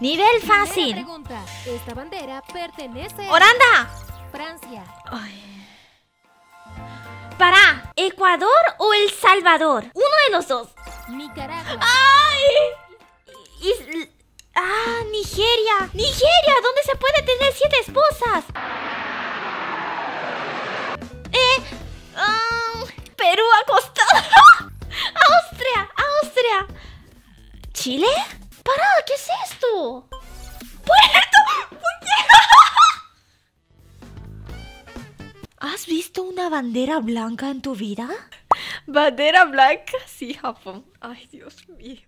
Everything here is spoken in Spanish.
Nivel fácil. Pregunta. Esta bandera pertenece a Holanda. Francia. Ay. Para Ecuador o El Salvador. Uno de los dos. Nicaragua. Ay. Nigeria. Nigeria, donde se puede tener 7 esposas. Perú acostado. Austria, Austria. ¿Chile? ¡Para! ¿Qué es esto? ¡Puerto! ¿Has visto una bandera blanca en tu vida? ¿Bandera blanca? Sí, Japón. Ay, Dios mío.